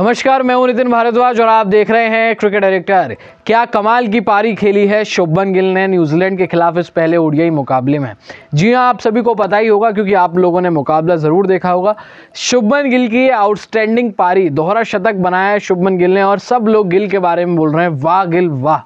नमस्कार, मैं हूं नितिन भारद्वाज और आप देख रहे हैं क्रिकेट डायरेक्टर। क्या कमाल की पारी खेली है शुभमन गिल ने न्यूजीलैंड के खिलाफ इस पहले ओडीआई मुकाबले में। जी हां, आप सभी को पता ही होगा क्योंकि आप लोगों ने मुकाबला ज़रूर देखा होगा। शुभमन गिल की आउटस्टैंडिंग पारी, दोहरा शतक बनाया है शुभमन गिल ने और सब लोग गिल के बारे में बोल रहे हैं, वाह गिल वाह।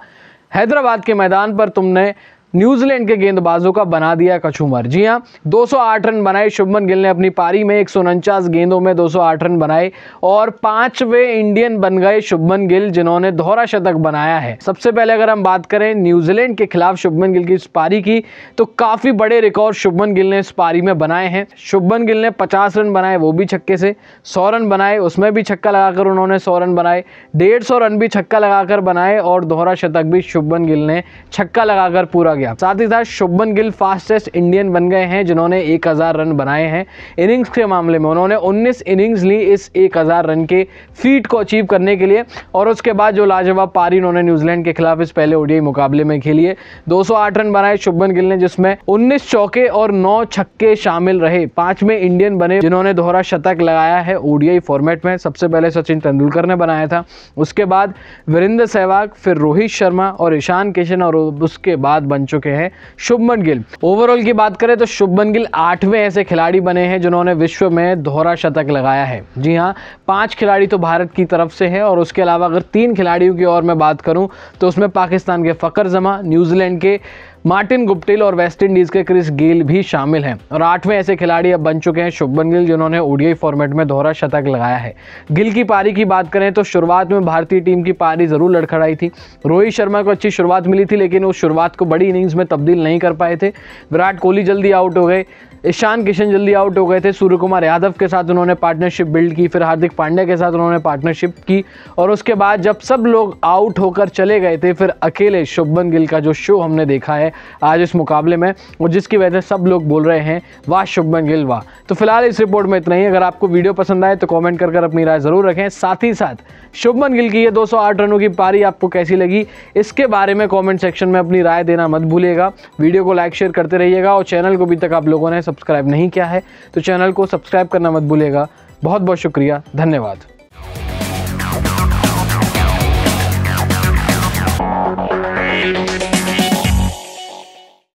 हैदराबाद के मैदान पर तुमने न्यूजीलैंड के गेंदबाजों का बना दिया कछूमर। जी हां, 208 रन बनाए शुभमन गिल ने अपनी पारी में। 149 गेंदों में 208 रन बनाए और पांचवें इंडियन बन गए शुभमन गिल जिन्होंने दोहरा शतक बनाया है। सबसे पहले अगर हम बात करें न्यूजीलैंड के खिलाफ शुभमन गिल की इस पारी की, तो काफ़ी बड़े रिकॉर्ड शुभमन गिल ने इस पारी में बनाए हैं। शुभमन गिल ने 50 रन बनाए, वो भी छक्के से, 100 रन बनाए, उसमें भी छक्का लगाकर उन्होंने 100 रन बनाए, 150 रन भी छक्का लगाकर बनाए और दोहरा शतक भी शुभमन गिल ने छक्का लगाकर पूरा। साथ ही साथ शुभमन गिल फास्टेस्ट इंडियन बन गए हैं जिन्होंने 1000 रन बनाए हैं। इनिंग्स के मामले में उन्होंने 19 इनिंग्स ली इस 1000 रन के फीट को अचीव करने के लिए। और उसके बाद जो लाजवाब पारी उन्होंने न्यूजीलैंड के खिलाफ इस पहले ओडीआई मुकाबले में खेली है, 208 रन बनाए शुभमन गिल ने जिसमें 19 चौके और 9 छक्के शामिल रहे। 5वें इंडियन बने जिन्होंने दोहरा शतक लगाया है ओडीआई फॉर्मेट में। सबसे पहले सचिन तेंदुलकर ने बनाया था, उसके बाद वीरेंद्र सहवाग, फिर रोहित शर्मा और ईशान किशन और उसके बाद चुके हैं शुभमन गिल। ओवरऑल की बात करें तो शुभमन गिल 8वें ऐसे खिलाड़ी बने हैं जिन्होंने विश्व में दोहरा शतक लगाया है। जी हां, 5 खिलाड़ी तो भारत की तरफ से हैं और उसके अलावा अगर 3 खिलाड़ियों की और मैं बात करूं तो उसमें पाकिस्तान के फखर जमान, न्यूजीलैंड के मार्टिन गुप्टिल और वेस्टइंडीज़ के क्रिस गेल भी शामिल हैं। और 8वें ऐसे खिलाड़ी अब बन चुके हैं शुभमन गिल जिन्होंने ओडीआई फॉर्मेट में दोहरा शतक लगाया है। गिल की पारी की बात करें तो शुरुआत में भारतीय टीम की पारी ज़रूर लड़खड़ाई थी। रोहित शर्मा को अच्छी शुरुआत मिली थी लेकिन उस शुरुआत को बड़ी इनिंग्स में तब्दील नहीं कर पाए थे। विराट कोहली जल्दी आउट हो गए, ईशान किशन जल्दी आउट हो गए थे। सूर्य यादव के साथ उन्होंने पार्टनरशिप बिल्ड की, फिर हार्दिक पांडे के साथ उन्होंने पार्टनरशिप की और उसके बाद जब सब लोग आउट होकर चले गए थे फिर अकेले शुभमन गिल का जो शो हमने देखा है आज इस मुकाबले में और जिसकी वजह से सब लोग बोल रहे हैं वाह शुभमन गिल वाह। तो फिलहाल इस रिपोर्ट में इतना ही। अगर आपको वीडियो पसंद आए तो कमेंट कर अपनी राय ज़रूर रखें। साथ ही साथ शुभमन गिल की ये 208 रनों की पारी आपको कैसी लगी, इसके बारे में कमेंट सेक्शन में अपनी राय देना मत भूलिएगा। वीडियो को लाइक शेयर करते रहिएगा और चैनल को अभी तक आप लोगों ने सब्सक्राइब नहीं किया है तो चैनल को सब्सक्राइब करना मत भूलिएगा। बहुत बहुत शुक्रिया, धन्यवाद।